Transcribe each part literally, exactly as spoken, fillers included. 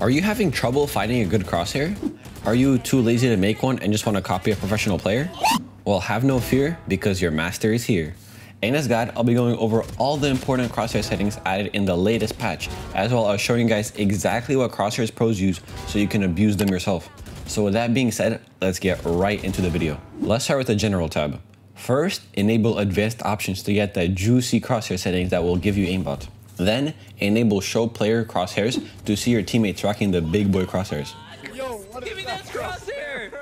Are you having trouble finding a good crosshair? Are you too lazy to make one and just want to copy a professional player? Well, have no fear because your master is here. In this guide, I'll be going over all the important crosshair settings added in the latest patch, as well as showing you guys exactly what crosshairs pros use so you can abuse them yourself. So with that being said, let's get right into the video. Let's start with the general tab. First, enable advanced options to get the juicy crosshair settings that will give you aimbot. Then, enable show player crosshairs to see your teammates rocking the big boy crosshairs. Yo, give me that crosshair!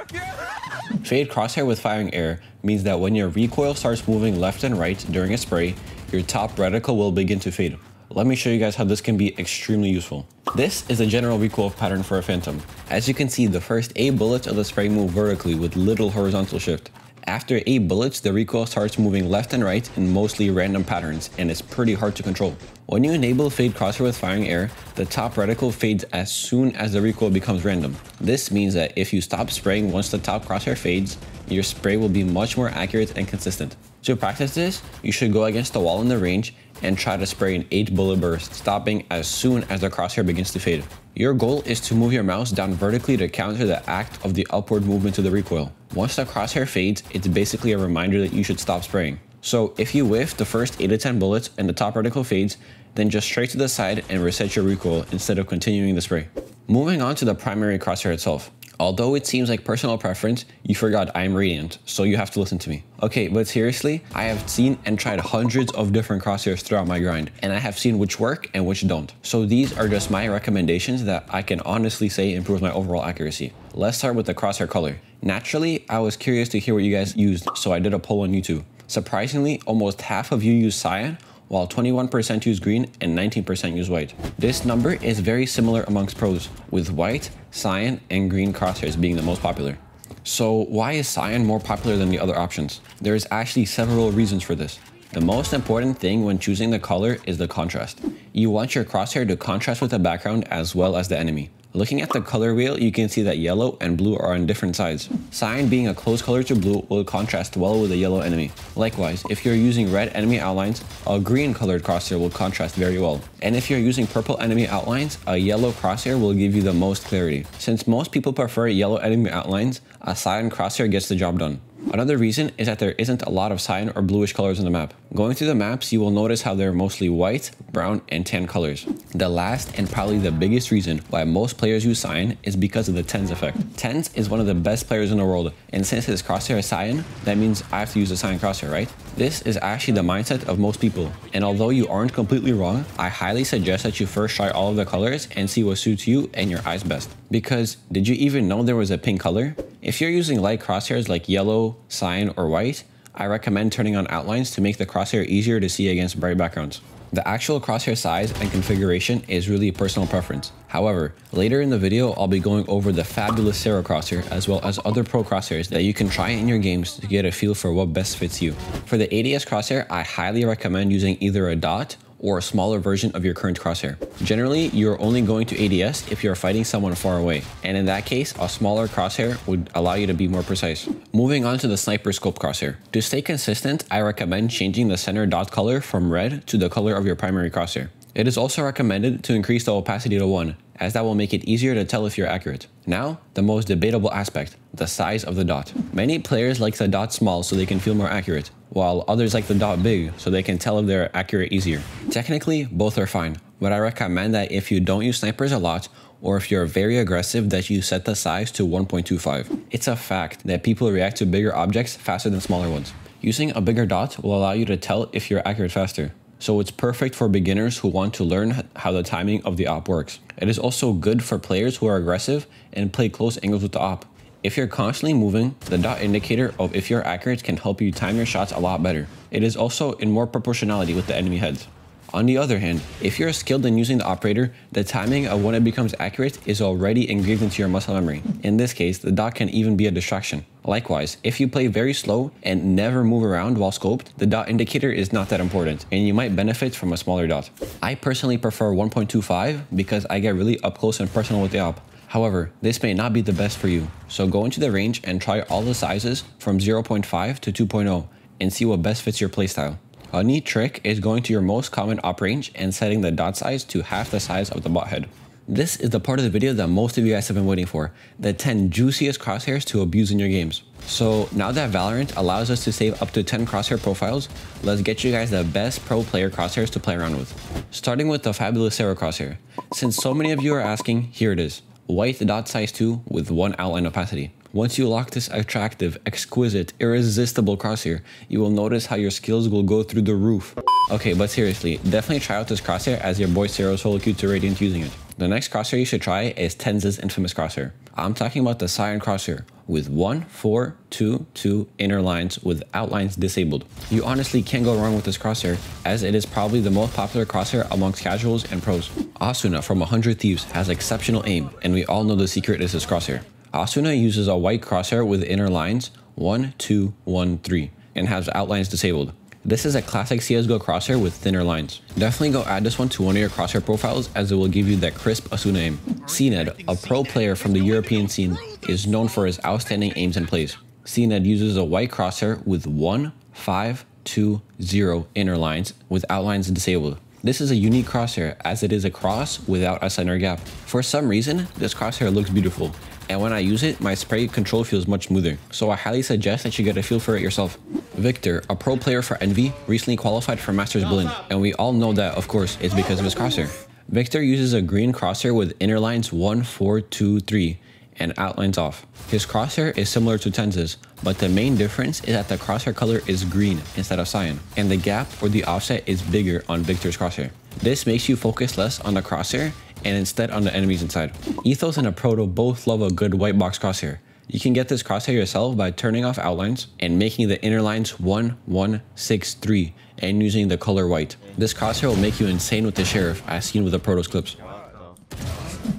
Fade crosshair with firing air means that when your recoil starts moving left and right during a spray, your top reticle will begin to fade. Let me show you guys how this can be extremely useful. This is a general recoil pattern for a Phantom. As you can see, the first eight bullets of the spray move vertically with little horizontal shift. After eight bullets, the recoil starts moving left and right in mostly random patterns, and it's pretty hard to control. When you enable fade crosshair with firing air, the top reticle fades as soon as the recoil becomes random. This means that if you stop spraying once the top crosshair fades, your spray will be much more accurate and consistent. To practice this, you should go against the wall in the range and try to spray an eight bullet burst, stopping as soon as the crosshair begins to fade. Your goal is to move your mouse down vertically to counter the act of the upward movement to the recoil. Once the crosshair fades, it's basically a reminder that you should stop spraying. So if you whiff the first eight to ten bullets and the top reticle fades, then just straight to the side and reset your recoil instead of continuing the spray. Moving on to the primary crosshair itself. Although it seems like personal preference, you forgot I am Radiant, so you have to listen to me. Okay, but seriously, I have seen and tried hundreds of different crosshairs throughout my grind, and I have seen which work and which don't. So these are just my recommendations that I can honestly say improves my overall accuracy. Let's start with the crosshair color. Naturally, I was curious to hear what you guys used, so I did a poll on YouTube. Surprisingly, almost half of you use cyan, while twenty-one percent use green and nineteen percent use white. This number is very similar amongst pros, with white, cyan, and green crosshairs being the most popular. So why is cyan more popular than the other options? There is actually several reasons for this. The most important thing when choosing the color is the contrast. You want your crosshair to contrast with the background as well as the enemy. Looking at the color wheel, you can see that yellow and blue are on different sides. Cyan being a close color to blue will contrast well with the yellow enemy. Likewise, if you're using red enemy outlines, a green colored crosshair will contrast very well. And if you're using purple enemy outlines, a yellow crosshair will give you the most clarity. Since most people prefer yellow enemy outlines, a cyan crosshair gets the job done. Another reason is that there isn't a lot of cyan or bluish colors on the map. Going through the maps, you will notice how they're mostly white, brown, and tan colors. The last and probably the biggest reason why most players use cyan is because of the TenZ effect. TenZ is one of the best players in the world, and since his crosshair is cyan, that means I have to use a cyan crosshair, right? This is actually the mindset of most people, and although you aren't completely wrong, I highly suggest that you first try all of the colors and see what suits you and your eyes best. Because did you even know there was a pink color? If you're using light crosshairs like yellow, cyan, or white, I recommend turning on outlines to make the crosshair easier to see against bright backgrounds. The actual crosshair size and configuration is really a personal preference. However, later in the video, I'll be going over the fabulous Sero crosshair as well as other pro crosshairs that you can try in your games to get a feel for what best fits you. For the A D S crosshair, I highly recommend using either a dot or a smaller version of your current crosshair. Generally, you're only going to A D S if you're fighting someone far away, and in that case, a smaller crosshair would allow you to be more precise. Moving on to the sniper scope crosshair. To stay consistent, I recommend changing the center dot color from red to the color of your primary crosshair. It is also recommended to increase the opacity to one, as that will make it easier to tell if you're accurate. Now, the most debatable aspect, the size of the dot. Many players like the dot small so they can feel more accurate, while others like the dot big so they can tell if they're accurate easier. Technically, both are fine, but I recommend that if you don't use snipers a lot, or if you're very aggressive, that you set the size to one point two five. It's a fact that people react to bigger objects faster than smaller ones. Using a bigger dot will allow you to tell if you're accurate faster. So it's perfect for beginners who want to learn how the timing of the op works. It is also good for players who are aggressive and play close angles with the op. If you're constantly moving, the dot indicator of if you're accurate can help you time your shots a lot better. It is also in more proportionality with the enemy heads. On the other hand, if you're skilled in using the operator, the timing of when it becomes accurate is already engraved into your muscle memory. In this case, the dot can even be a distraction. Likewise, if you play very slow and never move around while scoped, the dot indicator is not that important, and you might benefit from a smaller dot. I personally prefer one point two five because I get really up close and personal with the op. However, this may not be the best for you, so go into the range and try all the sizes from zero point five to two point oh and see what best fits your playstyle. A neat trick is going to your most common op range and setting the dot size to half the size of the bot head. This is the part of the video that most of you guys have been waiting for, the ten juiciest crosshairs to abuse in your games. So now that Valorant allows us to save up to ten crosshair profiles, let's get you guys the best pro player crosshairs to play around with. Starting with the fabulous Sero crosshair. Since so many of you are asking, here it is. White dot size two with one outline opacity. Once you lock this attractive, exquisite, irresistible crosshair, you will notice how your skills will go through the roof. Okay, but seriously, definitely try out this crosshair as your boy Sero solo queued to Radiant using it. The next crosshair you should try is TenZ's infamous crosshair. I'm talking about the Scion crosshair with one, four, two, two inner lines with outlines disabled. You honestly can't go wrong with this crosshair as it is probably the most popular crosshair amongst casuals and pros. Asuna from one hundred Thieves has exceptional aim and we all know the secret is his crosshair. Asuna uses a white crosshair with inner lines one, two, one, three and has outlines disabled. This is a classic C S G O crosshair with thinner lines. Definitely go add this one to one of your crosshair profiles as it will give you that crisp Asuna aim. cNed, a pro player from the European scene, is known for his outstanding aims and plays. cNed uses a white crosshair with one, five, two, zero inner lines with outlines disabled. This is a unique crosshair as it is a cross without a center gap. For some reason, this crosshair looks beautiful. And when I use it, my spray control feels much smoother, so I highly suggest that you get a feel for it yourself. Victor, a pro player for Envy, recently qualified for Masters Blin, and we all know that, of course, it's because of his crosshair. Victor uses a green crosshair with inner lines one, four, two, three, and outlines off. His crosshair is similar to TenZ's, but the main difference is that the crosshair color is green instead of cyan, and the gap or the offset is bigger on Victor's crosshair. This makes you focus less on the crosshair and instead on the enemies inside. Ethos and a Proto both love a good white box crosshair. You can get this crosshair yourself by turning off outlines and making the inner lines one, one, six, three and using the color white. This crosshair will make you insane with the sheriff as seen with the Proto's clips.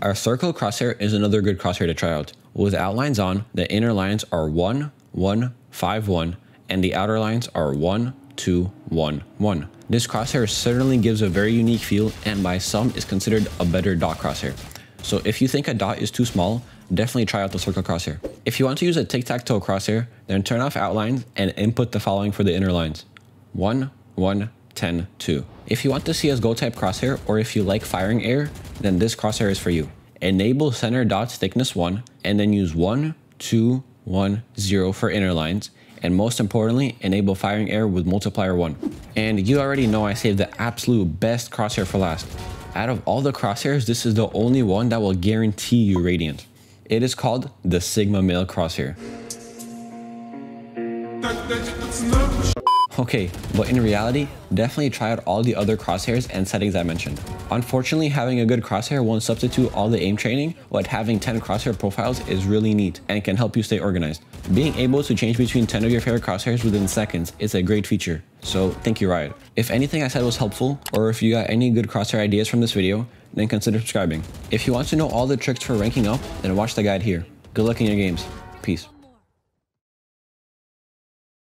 Our circle crosshair is another good crosshair to try out. With outlines on, the inner lines are one, one, five, one and the outer lines are one, two, one, one. This crosshair certainly gives a very unique feel and by some is considered a better dot crosshair. So if you think a dot is too small, definitely try out the circle crosshair. If you want to use a tic-tac-toe crosshair, then turn off outlines and input the following for the inner lines. one, one, ten, two. If you want the C S G O type crosshair or if you like firing air, then this crosshair is for you. Enable center dots thickness one and then use one, two, one, zero for inner lines. And most importantly, enable firing air with multiplier one. And you already know I saved the absolute best crosshair for last. Out of all the crosshairs, this is the only one that will guarantee you Radiant. It is called the Sigma Male crosshair. Okay, but in reality, definitely try out all the other crosshairs and settings I mentioned. Unfortunately, having a good crosshair won't substitute all the aim training, but having ten crosshair profiles is really neat and can help you stay organized. Being able to change between ten of your favorite crosshairs within seconds is a great feature, so thank you Riot. If anything I said was helpful, or if you got any good crosshair ideas from this video, then consider subscribing. If you want to know all the tricks for ranking up, then watch the guide here. Good luck in your games. Peace.